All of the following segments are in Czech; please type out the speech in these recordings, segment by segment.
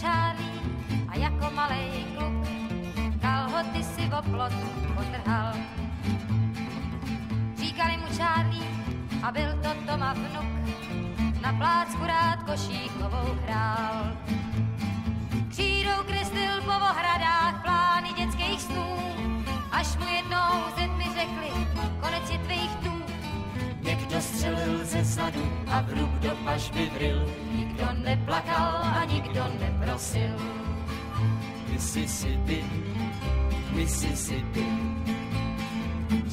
šálí a jako malej kluk kalhoty si voplot potrhal. Říkali mu Charlie a byl to Toma vnuk, na plácku rád košíkovou hrál. Křídou kreslil po ohradách plány dětských snů, až mu jednou ze dny řekli, konec je tvých tů. Někdo střelil ze zadu a vrub do pažby vril, nikdo neplakal a nikdo neprosil. Mississippi, Mississippi.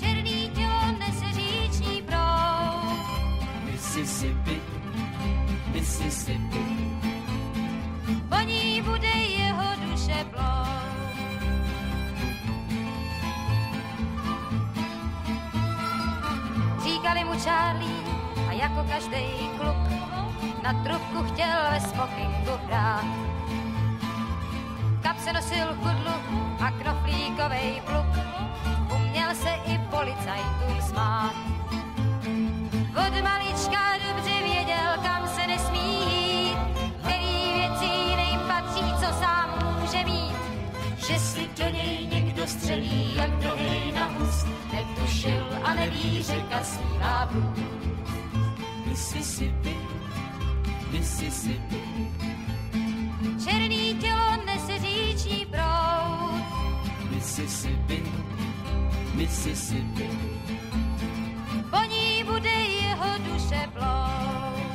Černý tělo nese říční proud. Mississippi, Mississippi. Po ní bude jeho duše plout. Říkali mu Charlie a jako každej kluk na trubku chtěl ve smokingu hrát. V kapse nosil kudlu a knoflíkovej pluk, uměl se i policajtům smát. Od malička dobře věděl, kam se nesmí jít, který věcí nejpatří, co sám může mít. Že si do něj někdo střelí, jak do hejna hust, netušil a neví, řeka svívá blud. Mississippi, Mississippi. Černý tělo nese říční proud. Mississippi, Mississippi. Po ní bude jeho duše plout.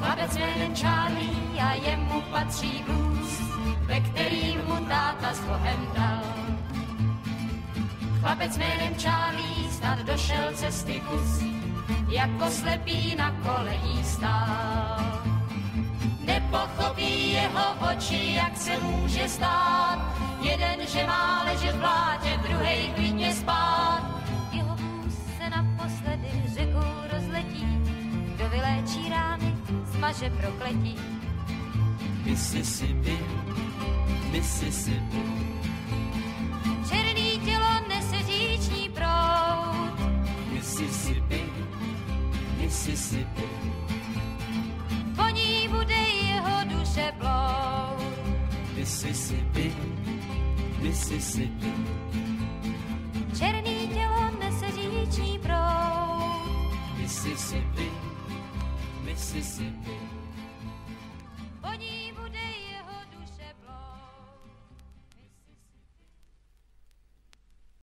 Chlapec jménem Charlie a jemu patří blues, ve kterým mu táta s Bohem dal. Chlapec jménem Charlie snad došel cesty kus, jako slepý na kolení stál. Nepochopí jeho oči, jak se může stát, jeden, že má ležet v blátě, druhej klidně spát. Jeho vůz se naposledy řekou rozletí, kdo vyléčí rány, smaže prokletí. Mississippi, Mississippi. Černý tělo nese říční proud. Mississippi, Mississippi. Po ní bude jeho duše plout. Mississippi, Mississippi. Černý tělo nese říční proud. Mississippi, Mississippi.